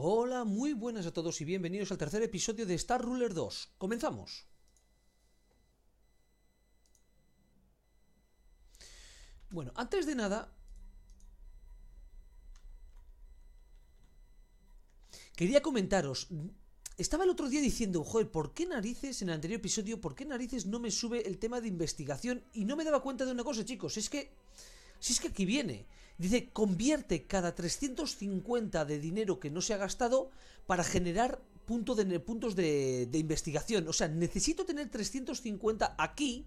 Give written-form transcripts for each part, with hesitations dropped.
Hola, muy buenas a todos y bienvenidos al tercer episodio de Star Ruler 2. ¡Comenzamos! Bueno, antes de nada, quería comentaros. Estaba el otro día diciendo, joder, ¿por qué narices en el anterior episodio, por qué narices no me sube el tema de investigación? Y no me daba cuenta de una cosa, chicos, es que, si es que aquí viene, dice, convierte cada 350 de dinero que no se ha gastado para generar puntos de investigación. O sea, necesito tener 350 aquí,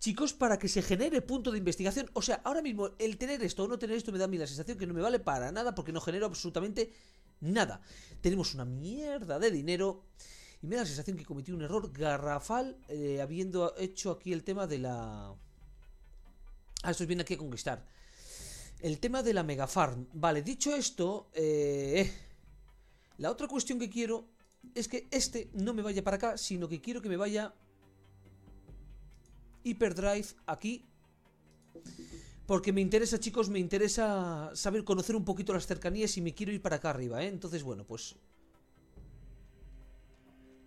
chicos, para que se genere punto de investigación. O sea, ahora mismo el tener esto o no tener esto me da a mí la sensación que no me vale para nada porque no genero absolutamente nada. Tenemos una mierda de dinero y me da la sensación que cometí un error garrafal habiendo hecho aquí el tema de la... Ah, esto viene aquí a conquistar. El tema de la Mega Farm. Vale, dicho esto, la otra cuestión que quiero es que este no me vaya para acá, sino que quiero que me vaya Hyperdrive aquí. Porque me interesa, chicos, me interesa saber, conocer un poquito las cercanías y me quiero ir para acá arriba, ¿eh? Entonces, bueno, pues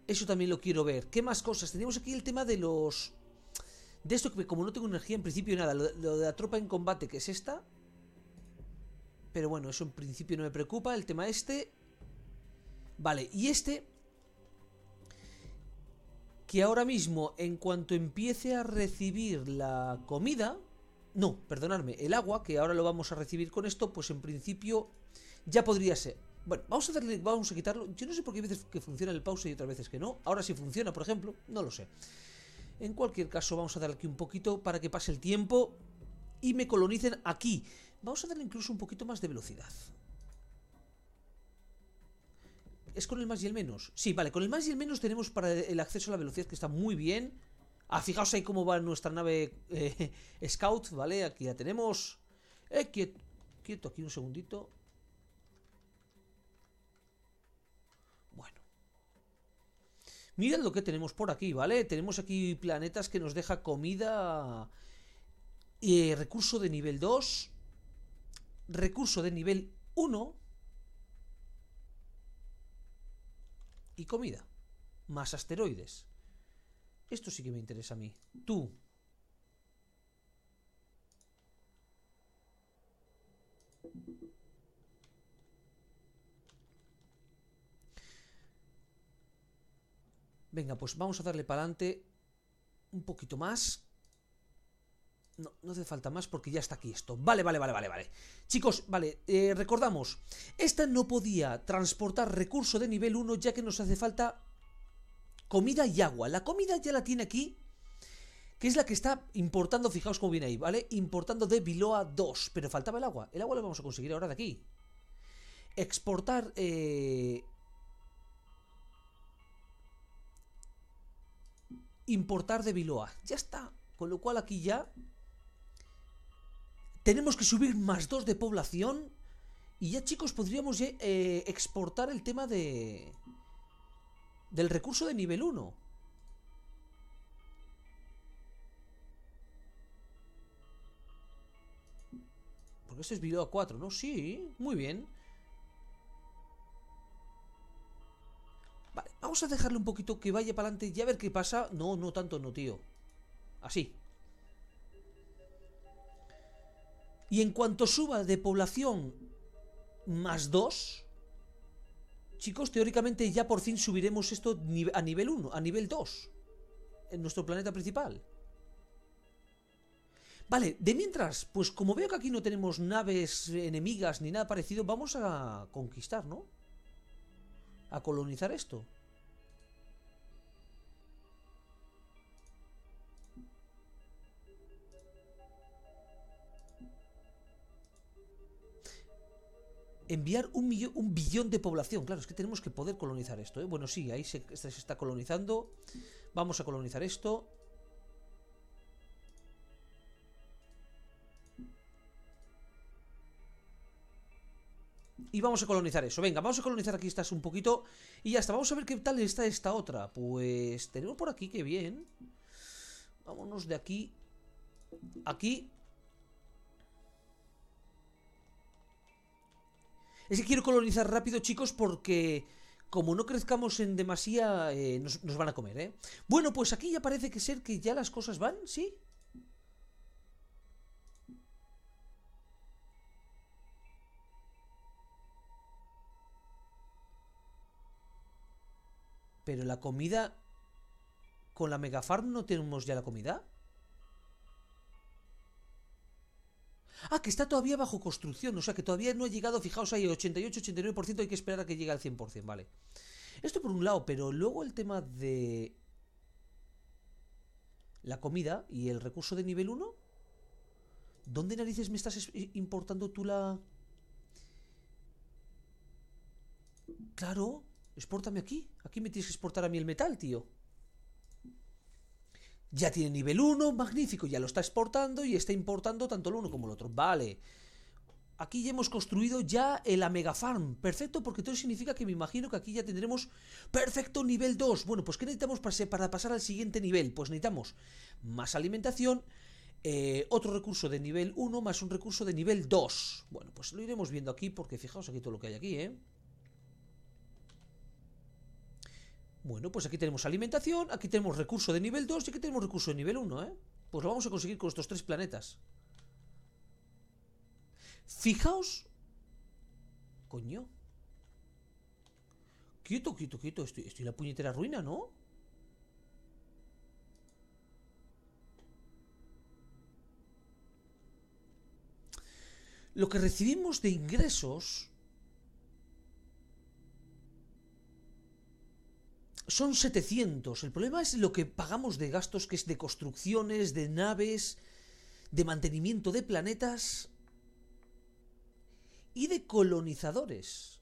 eso también lo quiero ver. ¿Qué más cosas? Tenemos aquí el tema de los... De esto que como no tengo energía en principio nada, lo de la tropa en combate, que es esta. Pero bueno, eso en principio no me preocupa, el tema este. Vale, y este, que ahora mismo en cuanto empiece a recibir la comida, no, perdonadme, el agua, que ahora lo vamos a recibir con esto, pues en principio ya podría ser. Bueno, vamos a darle, vamos a quitarlo. Yo no sé por qué hay veces que funciona el pause y otras veces que no. Ahora sí funciona, por ejemplo, no lo sé. En cualquier caso, vamos a darle aquí un poquito para que pase el tiempo y me colonicen aquí. Vamos a darle incluso un poquito más de velocidad. ¿Es con el más y el menos? Sí, vale, con el más y el menos tenemos para el acceso a la velocidad, que está muy bien. Ah, fijaos ahí cómo va nuestra nave Scout, ¿vale? Aquí la tenemos. Quieto aquí un segundito. Mirad lo que tenemos por aquí, ¿vale? Tenemos aquí planetas que nos deja comida, recurso de nivel 2, recurso de nivel 1 y comida, más asteroides. Esto sí que me interesa a mí. Tú. Venga, pues vamos a darle para adelante un poquito más. No, no hace falta más porque ya está aquí esto. Vale. Chicos, vale, recordamos. Esta no podía transportar recurso de nivel 1 ya que nos hace falta comida y agua. La comida ya la tiene aquí, que es la que está importando, fijaos cómo viene ahí, ¿vale? Importando de Viloa 2, pero faltaba el agua. El agua lo vamos a conseguir ahora de aquí. Exportar... importar de Viloa, ya está. Con lo cual aquí ya tenemos que subir más 2 de población. Y ya, chicos, podríamos exportar el tema de... del recurso de nivel 1. Porque esto es Viloa 4, ¿no? Sí, muy bien. Vale, vamos a dejarle un poquito que vaya para adelante y a ver qué pasa. No, no tanto, no, tío. Así. Y en cuanto suba de población más 2, chicos, teóricamente ya por fin subiremos esto a nivel 1, a nivel 2, en nuestro planeta principal. Vale, de mientras, pues como veo que aquí no tenemos naves enemigas ni nada parecido, vamos a conquistar, ¿no? A colonizar esto. Enviar un billón de población. Claro, es que tenemos que poder colonizar esto, ¿eh? Bueno, sí, ahí se está colonizando. Vamos a colonizar esto. Y vamos a colonizar eso. Venga, vamos a colonizar aquí estas un poquito. Y ya está, vamos a ver qué tal está esta otra. Pues tenemos por aquí, qué bien. Vámonos de aquí. Aquí. Es que quiero colonizar rápido, chicos, porque como no crezcamos en demasía, nos van a comer, ¿eh? Bueno, pues aquí ya parece que ser que ya las cosas van, ¿sí? Pero la comida... ¿Con la Mega Farm no tenemos ya la comida? Ah, que está todavía bajo construcción. O sea, que todavía no ha llegado. Fijaos ahí, 88, 89%. Hay que esperar a que llegue al 100%, vale. Esto por un lado, pero luego el tema de... la comida y el recurso de nivel 1. ¿Dónde narices me estás importando tú la...? Claro, expórtame aquí. Aquí me tienes que exportar a mí el metal, tío. Ya tiene nivel 1, magnífico, ya lo está exportando y está importando tanto el uno como el otro. Vale, aquí ya hemos construido ya la Mega Farm, perfecto, porque todo significa que me imagino que aquí ya tendremos perfecto nivel 2. Bueno, pues ¿qué necesitamos para pasar al siguiente nivel? Pues necesitamos más alimentación, otro recurso de nivel 1 más un recurso de nivel 2. Bueno, pues lo iremos viendo aquí porque fijaos aquí todo lo que hay aquí, ¿eh? Bueno, pues aquí tenemos alimentación, aquí tenemos recurso de nivel 2 y aquí tenemos recurso de nivel 1, ¿eh? Pues lo vamos a conseguir con estos tres planetas. Fijaos. Coño. Quieto, quieto, quieto. Estoy en la puñetera ruina, ¿no? Lo que recibimos de ingresos... son 700. El problema es lo que pagamos de gastos, que es de construcciones, de naves, de mantenimiento de planetas y de colonizadores.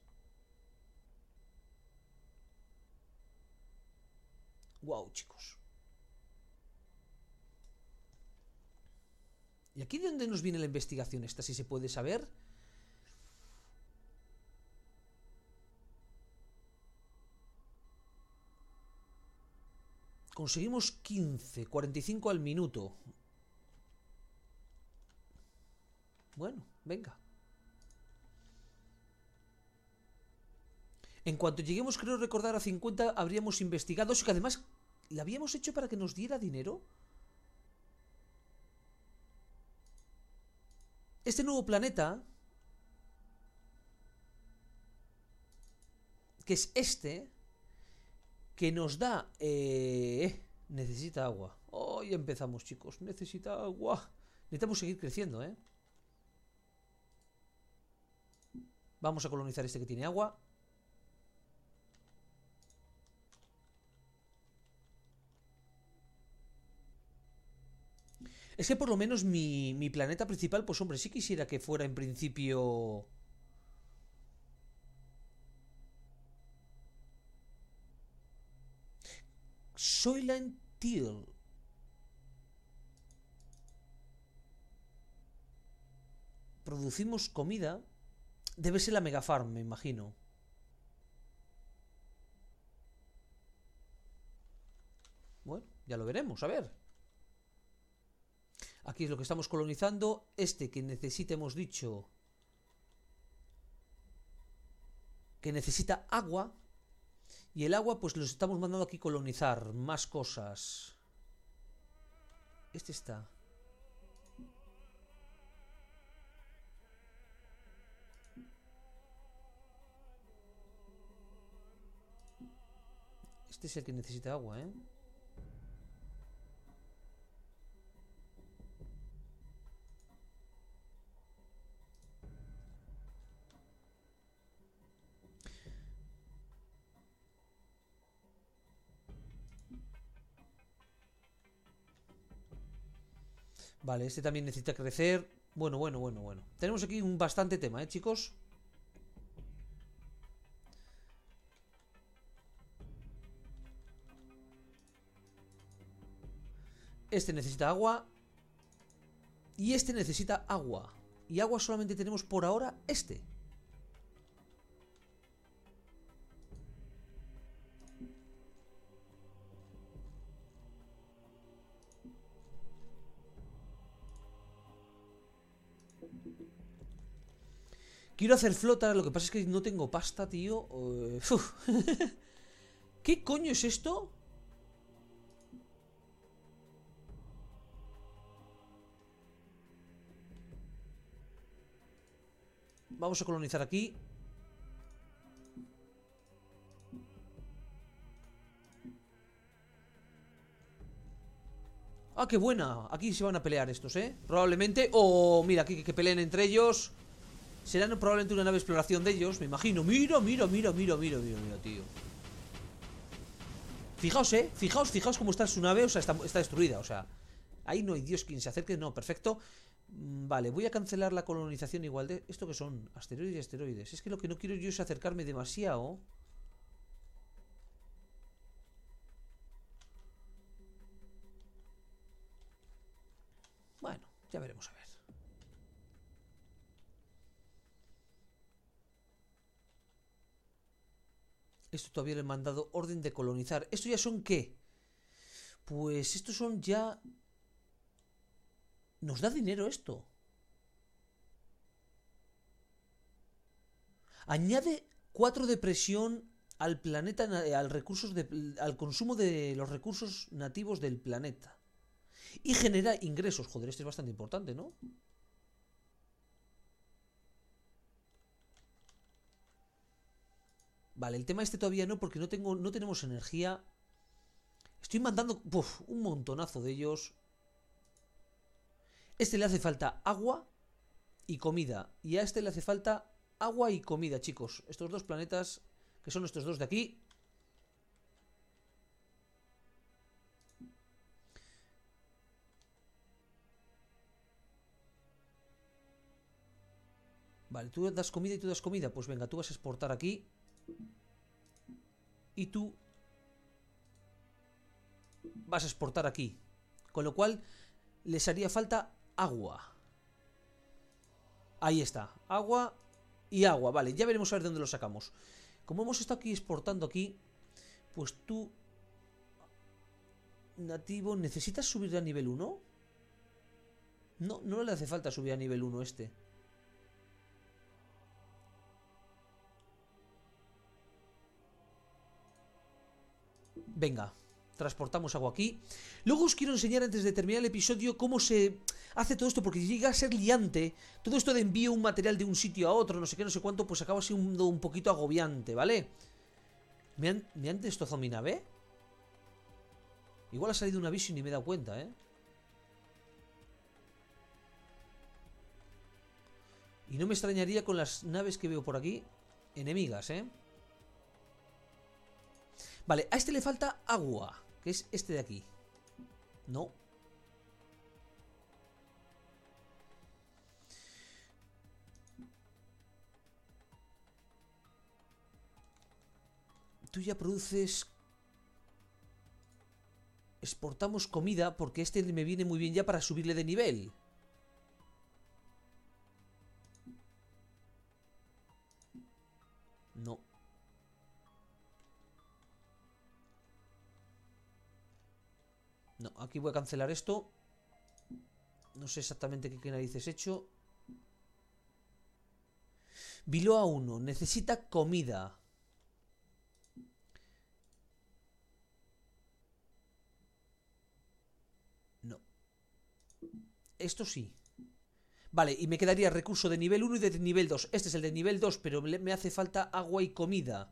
Wow, chicos. ¿Y aquí de dónde nos viene la investigación esta, si se puede saber? Conseguimos 15, 45 al minuto. Bueno, venga. En cuanto lleguemos, creo recordar, a 50 habríamos investigado. Eso que además, ¿la habíamos hecho para que nos diera dinero? Este nuevo planeta, que es este, que nos da... necesita agua. Hoy empezamos, chicos. Necesita agua. Necesitamos seguir creciendo, ¿eh? Vamos a colonizar este que tiene agua. Es que por lo menos mi planeta principal, pues hombre, sí quisiera que fuera en principio... Soylent Teal. Producimos comida. Debe ser la Mega Farm, me imagino. Bueno, ya lo veremos, a ver. Aquí es lo que estamos colonizando. Este que necesita, hemos dicho, que necesita agua. Y el agua, pues los estamos mandando aquí colonizar. Más cosas. Este está. Este es el que necesita agua, ¿eh? Vale, este también necesita crecer. Bueno. Tenemos aquí un bastante tema, ¿eh, chicos? Este necesita agua. Y este necesita agua. Y agua solamente tenemos por ahora este. Quiero hacer flotar, lo que pasa es que no tengo pasta, tío. ¿Qué coño es esto? Vamos a colonizar aquí. Ah, qué buena. Aquí se van a pelear estos, ¿eh? Probablemente. Oh, mira, aquí que peleen entre ellos. Serán probablemente una nave de exploración de ellos, me imagino. Mira, mira, mira, mira, mira, mira, mira, tío. Fijaos, fijaos, fijaos cómo está su nave. O sea, está destruida, o sea. Ahí no hay Dios quien se acerque, no, perfecto. Vale, voy a cancelar la colonización igual de... ¿Esto qué son? Asteroides y asteroides. Es que lo que no quiero yo es acercarme demasiado. Bueno, ya veremos a ver. Esto todavía le he mandado orden de colonizar. ¿Esto ya son qué? Pues estos son ya... Nos da dinero esto. Añade 4 de presión al planeta, al consumo de los recursos nativos del planeta. Y genera ingresos. Joder, esto es bastante importante, ¿no? Vale, el tema este todavía no, porque no tenemos energía. Estoy mandando un montonazo de ellos. Este le hace falta agua y comida. Y a este le hace falta agua y comida, chicos. Estos dos planetas, que son estos dos de aquí. Vale, tú das comida y tú das comida. Pues venga, tú vas a exportar aquí. Y tú vas a exportar aquí. Con lo cual les haría falta agua. Ahí está, agua y agua. Vale, ya veremos a ver de dónde lo sacamos. Como hemos estado aquí exportando aquí, pues tú, nativo, ¿necesitas subir a nivel 1? No, no le hace falta subir a nivel 1 este. Venga, transportamos agua aquí. Luego os quiero enseñar antes de terminar el episodio cómo se hace todo esto, porque llega a ser liante. Todo esto de envío un material de un sitio a otro, no sé qué, no sé cuánto, pues acaba siendo un poquito agobiante, ¿vale? ¿Me han destrozado mi nave? Igual ha salido un aviso y ni me he dado cuenta, ¿eh? Y no me extrañaría con las naves que veo por aquí enemigas, ¿eh? Vale, a este le falta agua, que es este de aquí. No. Tú ya produces... Exportamos comida porque este me viene muy bien ya para subirle de nivel. No. No, aquí voy a cancelar esto. No sé exactamente qué narices he hecho. Viloa 1. Necesita comida. No. Esto sí. Vale, y me quedaría recurso de nivel 1 y de nivel 2. Este es el de nivel 2, pero me hace falta agua y comida.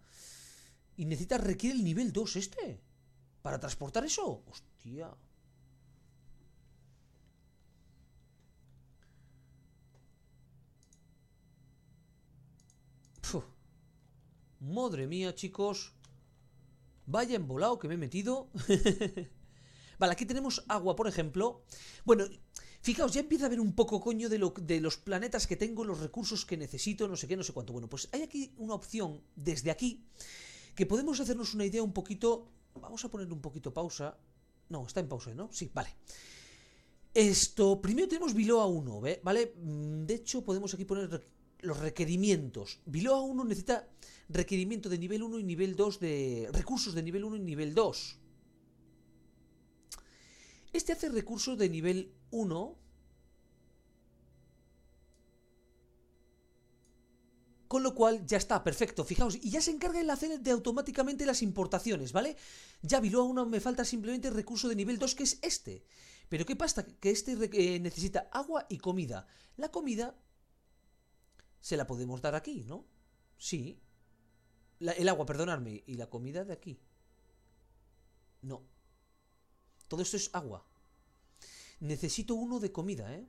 Y requiere el nivel 2 este. ¿Para transportar eso? Hostia. Puf. Madre mía, chicos. Vaya embolado que me he metido. Vale, aquí tenemos agua, por ejemplo. Bueno, fijaos, ya empieza a ver un poco, coño, de los planetas que tengo, los recursos que necesito, no sé qué, no sé cuánto. Bueno, pues hay aquí una opción, desde aquí, que podemos hacernos una idea un poquito... Vamos a poner un poquito pausa. No, está en pausa, ¿no? Sí, vale. Esto, primero tenemos Viloa 1, ¿vale? De hecho, podemos aquí poner los requerimientos. Viloa 1 necesita requerimiento de nivel 1 y nivel 2 de... Recursos de nivel 1 y nivel 2. Este hace recursos de nivel 1. con lo cual ya está, perfecto, fijaos, y ya se encarga el hacer de automáticamente las importaciones, ¿vale? Ya Viloa aún me falta simplemente el recurso de nivel 2, que es este. Pero ¿qué pasa? Que este necesita agua y comida. La comida se la podemos dar aquí, ¿no? Sí. El agua, perdonadme, y la comida de aquí. No. Todo esto es agua. Necesito uno de comida, ¿eh?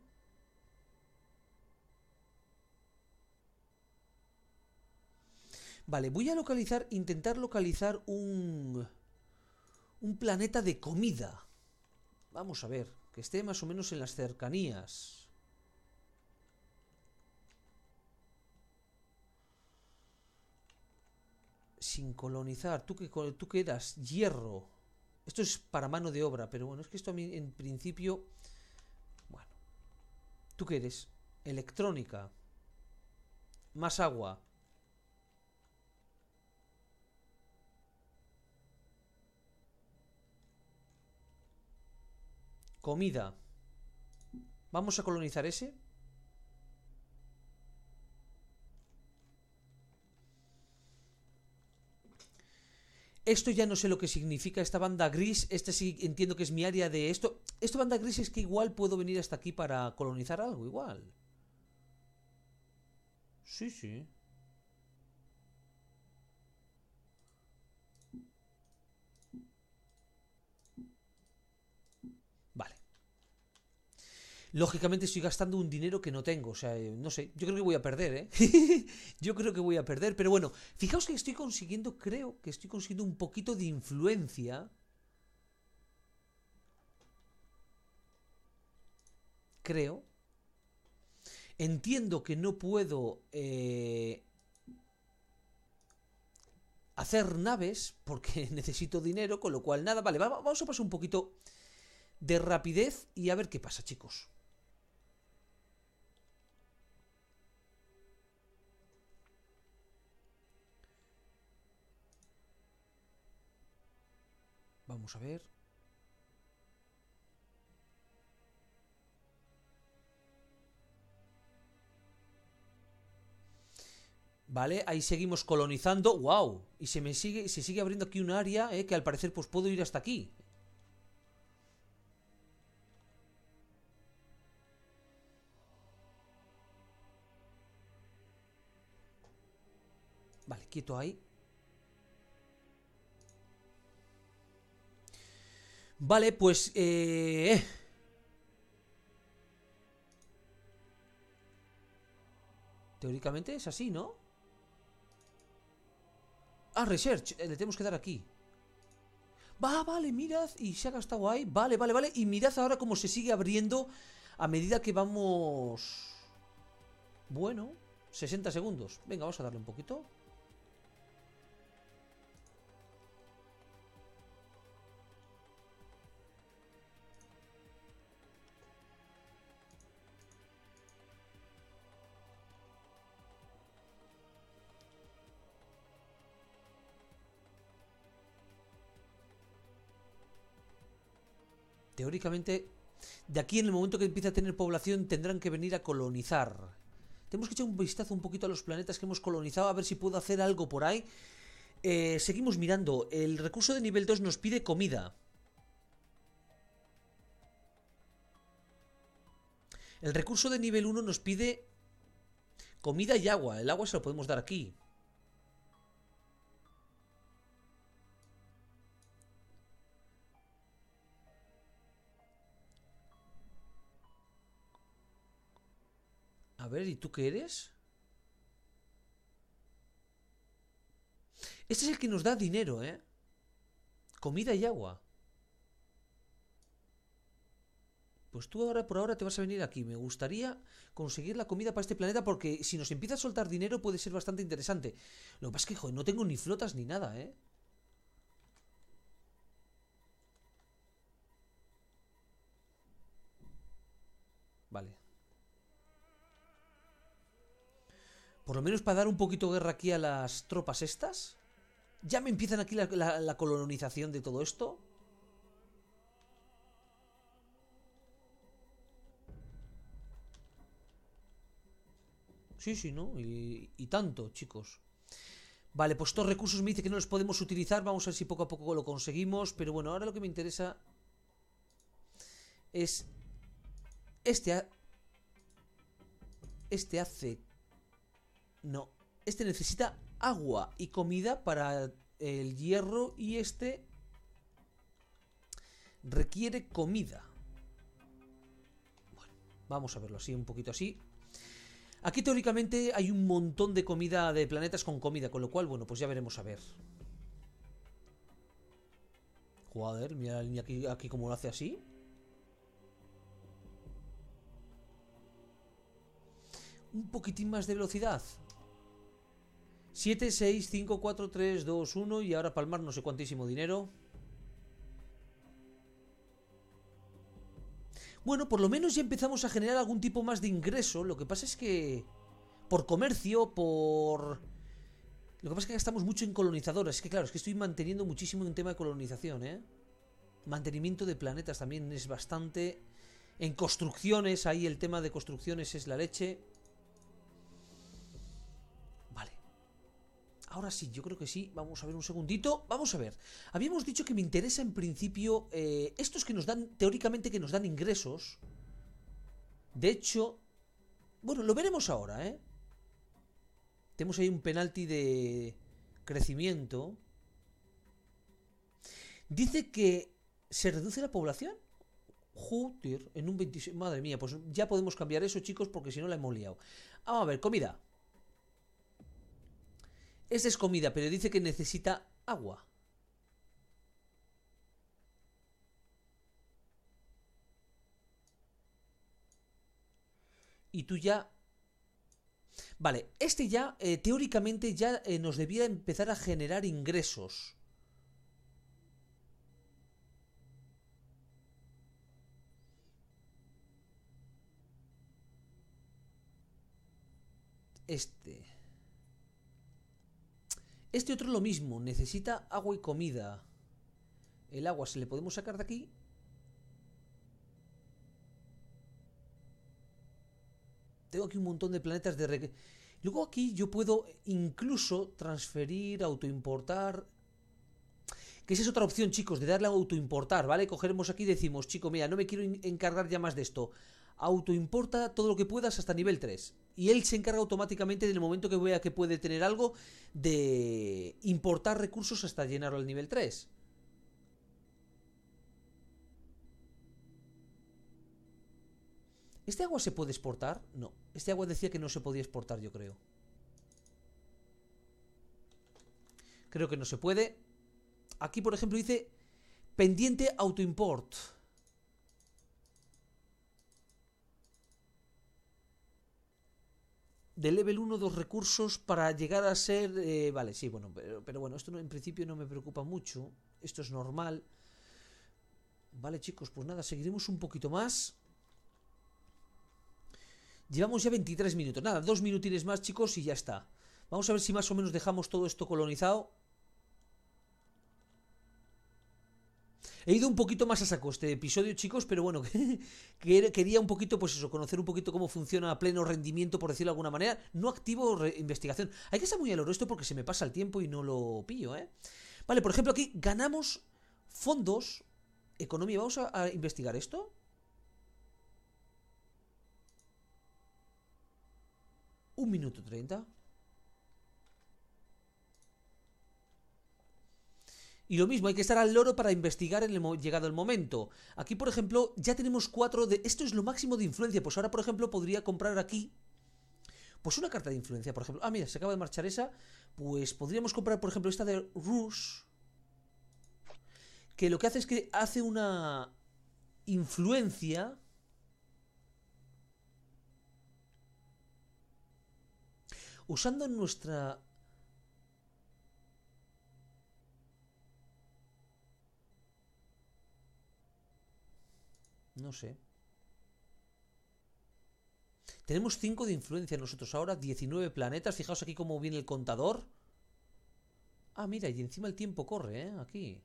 Vale, voy a localizar, intentar localizar un planeta de comida. Vamos a ver, que esté más o menos en las cercanías. Sin colonizar, ¿tú qué das? Hierro. Esto es para mano de obra, pero bueno, es que esto a mí en principio... Bueno. ¿Tú qué eres? Electrónica. Más agua. Comida. Vamos a colonizar ese. Esto ya no sé lo que significa. Esta banda gris, este sí entiendo que es mi área de esto. Esta banda gris es que igual puedo venir hasta aquí para colonizar algo, igual. Sí, sí. Lógicamente estoy gastando un dinero que no tengo, o sea, no sé, yo creo que voy a perder, ¿eh? Yo creo que voy a perder, pero bueno, fijaos que estoy consiguiendo, creo que estoy consiguiendo un poquito de influencia. Creo. Entiendo que no puedo hacer naves porque necesito dinero, con lo cual nada, vale, vamos a pasar un poquito de rapidez y a ver qué pasa, chicos. Vamos a ver. Vale, ahí seguimos colonizando. ¡Wow! Y se sigue abriendo aquí un área, que al parecer pues puedo ir hasta aquí. Vale, quieto ahí. Vale, pues... Teóricamente es así, ¿no? Ah, research. Le tenemos que dar aquí. Vale, mirad. Y se ha gastado ahí. Vale. Y mirad ahora cómo se sigue abriendo a medida que vamos... Bueno, 60 segundos. Venga, vamos a darle un poquito. Teóricamente, de aquí en el momento que empiece a tener población tendrán que venir a colonizar. Tenemos que echar un vistazo un poquito a los planetas que hemos colonizado, a ver si puedo hacer algo por ahí. Seguimos mirando. El recurso de nivel 2 nos pide comida. El recurso de nivel 1 nos pide comida y agua. El agua se lo podemos dar aquí. A ver, ¿y tú qué eres? Este es el que nos da dinero, ¿eh? Comida y agua. Pues tú ahora por ahora te vas a venir aquí. Me gustaría conseguir la comida para este planeta porque si nos empieza a soltar dinero puede ser bastante interesante. Lo que pasa es que, joder, no tengo ni flotas ni nada, ¿eh? Vale. Por lo menos para dar un poquito de guerra aquí a las tropas estas. Ya me empiezan aquí la colonización de todo esto. Sí, ¿no? Y tanto, chicos. Vale, pues estos recursos me dice que no los podemos utilizar. Vamos a ver si poco a poco lo conseguimos. Pero bueno, ahora lo que me interesa es este hace... No, este necesita agua y comida para el hierro. Y este requiere comida. Bueno, vamos a verlo así, un poquito así. Aquí teóricamente hay un montón de comida, de planetas con comida, con lo cual, bueno, pues ya veremos a ver. Joder, mira la línea aquí como lo hace así. Un poquitín más de velocidad. 7, 6, 5, 4, 3, 2, 1. Y ahora palmar no sé cuantísimo dinero. Bueno, por lo menos ya empezamos a generar algún tipo más de ingreso. Lo que pasa es que... por comercio, por... Lo que pasa es que gastamos mucho en colonizadoras. Es que claro, es que estoy manteniendo muchísimo en tema de colonización, ¿eh? Mantenimiento de planetas también es bastante... En construcciones, ahí el tema de construcciones es la leche. Vale. Ahora sí, yo creo que sí. Vamos a ver un segundito. Vamos a ver. Habíamos dicho que me interesa en principio... estos que nos dan, teóricamente que nos dan ingresos. De hecho... Bueno, lo veremos ahora, ¿eh? Tenemos ahí un penalti de crecimiento. Dice que se reduce la población. Joder, en un 26... Madre mía, pues ya podemos cambiar eso, chicos, porque si no la hemos liado. Vamos a ver, comida. Esta es comida, pero dice que necesita agua. Y tú ya... Vale, este ya, teóricamente, ya nos debía empezar a generar ingresos. Este otro lo mismo, necesita agua y comida. El agua se le podemos sacar de aquí. Tengo aquí un montón de planetas de... Luego aquí yo puedo incluso transferir, autoimportar. Que esa es otra opción, chicos, de darle a autoimportar, ¿vale? Cogeremos aquí y decimos, chico, mira, no me quiero encargar ya más de esto. Autoimporta todo lo que puedas hasta nivel 3. Y él se encarga automáticamente, en el momento que vea que puede tener algo, de importar recursos hasta llenarlo al nivel 3. ¿Este agua se puede exportar? No, este agua decía que no se podía exportar, yo creo. Creo que no se puede. Aquí, por ejemplo, dice pendiente autoimport. De level 1, 2 recursos para llegar a ser... vale, sí, bueno, pero bueno, esto no, en principio no me preocupa mucho. Esto es normal. Vale, chicos, pues nada, seguiremos un poquito más. Llevamos ya 23 minutos. Nada, 2 minutines más, chicos, y ya está. Vamos a ver si más o menos dejamos todo esto colonizado. He ido un poquito más a saco este episodio, chicos, pero bueno, que quería un poquito, pues eso, conocer un poquito cómo funciona a pleno rendimiento, por decirlo de alguna manera. No activo investigación. Hay que estar muy al oro esto porque se me pasa el tiempo y no lo pillo, ¿eh? Vale, por ejemplo, aquí ganamos fondos, economía. Vamos a investigar esto. Un minuto 30. Y lo mismo, hay que estar al loro para investigar en el llegado el momento. Aquí, por ejemplo, ya tenemos 4 de... Esto es lo máximo de influencia. Pues ahora, por ejemplo, podría comprar aquí... Pues una carta de influencia, por ejemplo. Ah, mira, se acaba de marchar esa. Pues podríamos comprar, por ejemplo, esta de Rush. Que lo que hace es que hace una influencia... Usando nuestra... No sé. Tenemos 5 de influencia nosotros ahora, 19 planetas. Fijaos aquí cómo viene el contador. Ah, mira, y encima el tiempo corre, ¿eh? Aquí.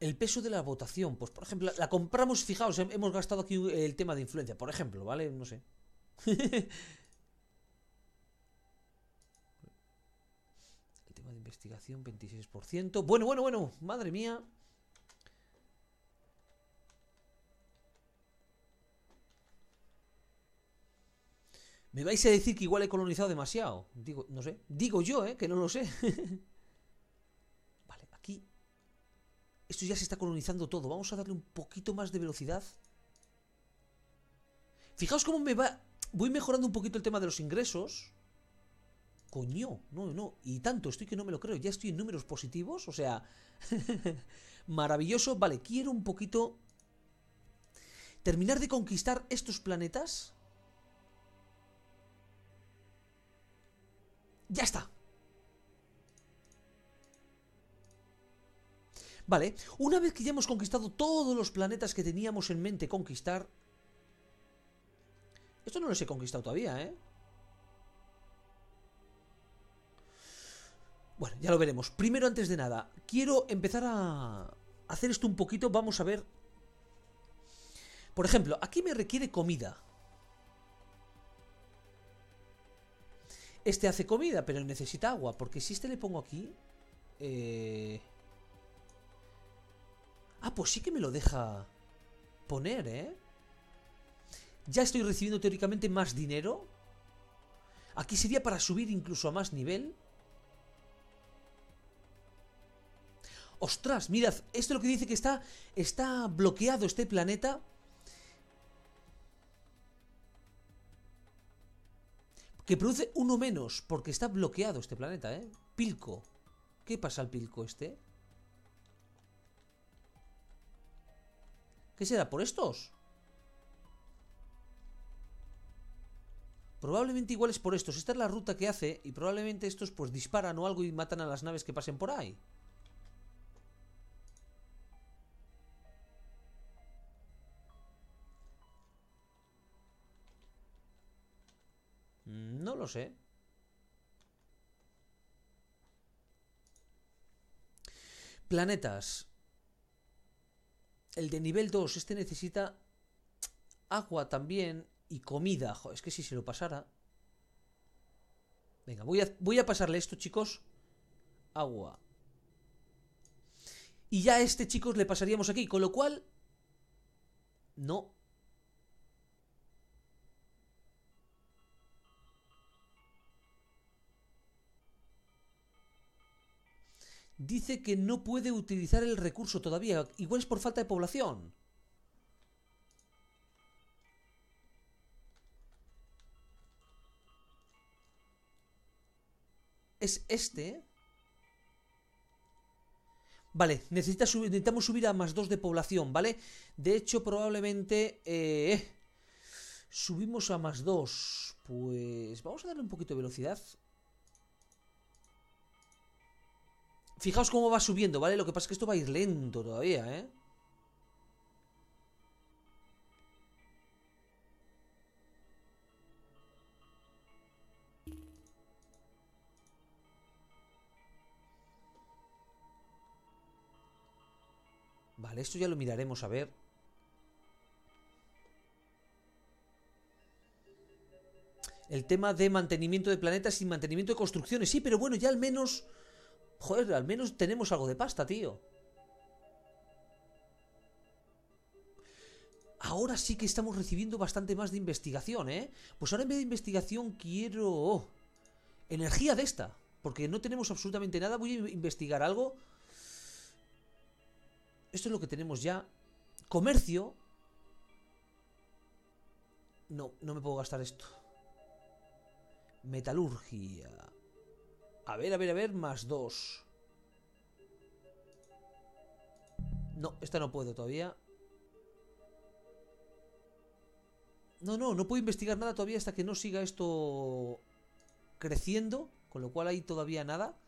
El peso de la votación, pues por ejemplo, la compramos, fijaos, hemos gastado aquí el tema de influencia, por ejemplo, ¿vale? No sé. El tema de investigación, 26%. Bueno, madre mía. ¿Me vais a decir que igual he colonizado demasiado? Digo, no sé. Digo yo, que no lo sé. Vale, aquí. Esto ya se está colonizando todo. Vamos a darle un poquito más de velocidad. Fijaos cómo me va... Voy mejorando un poquito el tema de los ingresos. Coño, no. Y tanto, estoy que no me lo creo. Ya estoy en números positivos, o sea... Maravilloso. Vale, quiero un poquito... terminar de conquistar estos planetas... ¡Ya está! Vale, una vez que ya hemos conquistado todos los planetas que teníamos en mente conquistar... Esto no los he conquistado todavía, Bueno, ya lo veremos. Primero, antes de nada, quiero empezar a hacer esto un poquito. Vamos a ver... Por ejemplo, aquí me requiere comida... Este hace comida, pero necesita agua. Porque si este le pongo aquí... Ah, pues sí que me lo deja poner, Ya estoy recibiendo teóricamente más dinero. Aquí sería para subir incluso a más nivel. ¡Ostras! Mirad, esto es lo que dice que está bloqueado este planeta... Que produce uno menos, porque está bloqueado este planeta, Pilco. ¿Qué pasa al Pilco este? ¿Qué será? ¿Por estos? Probablemente igual es por estos. Esta es la ruta que hace y probablemente estos pues disparan o algo y matan a las naves que pasen por ahí. No lo sé. Planetas. El de nivel 2. Este necesita agua también y comida. Joder, es que si se lo pasara. Venga, voy a pasarle esto, chicos. Agua. Y ya a este, chicos, le pasaríamos aquí. Con lo cual... No... Dice que no puede utilizar el recurso todavía. Igual es por falta de población. Es este. Vale, necesitamos subir a más 2 de población, ¿vale? De hecho, probablemente... subimos a más 2. Pues... vamos a darle un poquito de velocidad. Fijaos cómo va subiendo, ¿vale? Lo que pasa es que esto va a ir lento todavía, Vale, esto ya lo miraremos a ver. El tema de mantenimiento de planetas y mantenimiento de construcciones. Sí, pero bueno, ya al menos... Joder, al menos tenemos algo de pasta, tío. Ahora sí que estamos recibiendo bastante más de investigación, Pues ahora en vez de investigación quiero... energía de esta. Porque no tenemos absolutamente nada. Voy a investigar algo. Esto es lo que tenemos ya. Comercio. No, no me puedo gastar esto. Metalurgia. A ver, más 2. No, esta no puedo todavía. No puedo investigar nada todavía hasta que no siga esto creciendo. Con lo cual ahí todavía nada.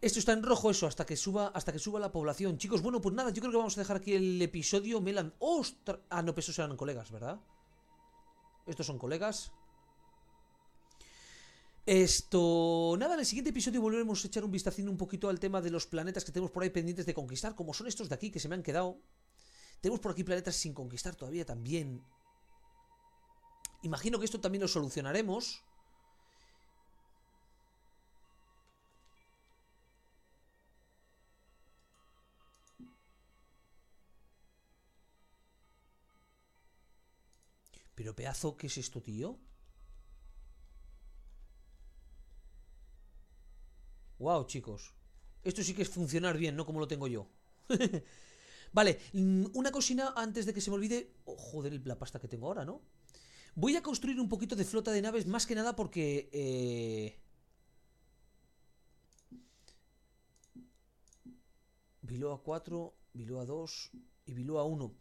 Esto está en rojo, eso, hasta que suba la población. Chicos, bueno, pues nada, yo creo que vamos a dejar aquí el episodio. ¡Ostras! Ah, no, pero esos eran colegas, ¿verdad? Estos son colegas. Nada, en el siguiente episodio volveremos a echar un vistacín un poquito al tema de los planetas que tenemos por ahí pendientes de conquistar, como son estos de aquí que se me han quedado. Tenemos por aquí planetas sin conquistar todavía también. Imagino que esto también lo solucionaremos. Pero pedazo, ¿qué es esto, tío? Wow, chicos. Esto sí que es funcionar bien, no como lo tengo yo. Vale, una cocina antes de que se me olvide. Oh, joder, la pasta que tengo ahora, ¿no? Voy a construir un poquito de flota de naves, más que nada porque... Viloa 4, Viloa 2 y Viloa 1.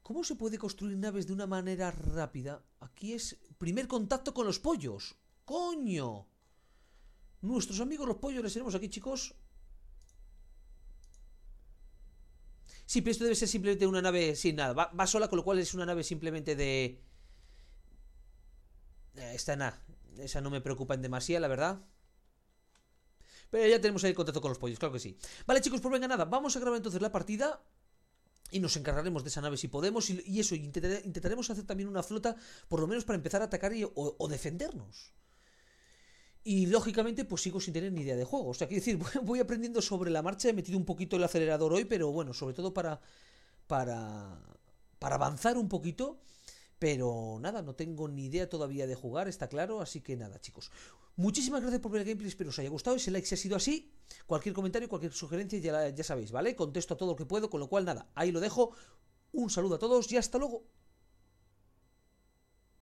¿Cómo se puede construir naves de una manera rápida? Aquí es primer contacto con los pollos. ¡Coño! Nuestros amigos los pollos les tenemos aquí, chicos. Sí, pero esto debe ser simplemente una nave sin nada. Va sola, con lo cual es una nave simplemente de... Esta nada. Esa no me preocupa en demasía, la verdad. Pero ya tenemos ahí el contacto con los pollos, claro que sí. Vale, chicos, pues venga, nada. Vamos a grabar entonces la partida y nos encargaremos de esa nave si podemos. Y eso, intentaremos hacer también una flota, por lo menos para empezar a atacar o defendernos. Y lógicamente pues sigo sin tener ni idea de juego. O sea, quiero decir, voy aprendiendo sobre la marcha. He metido un poquito el acelerador hoy, pero bueno, sobre todo para avanzar un poquito. Pero nada, no tengo ni idea todavía de jugar, está claro. Así que nada, chicos, muchísimas gracias por ver el gameplay, espero os haya gustado. Ese like si ha sido así, cualquier comentario, cualquier sugerencia ya sabéis, ¿vale? Contesto a todo lo que puedo, con lo cual nada, ahí lo dejo. Un saludo a todos y hasta luego.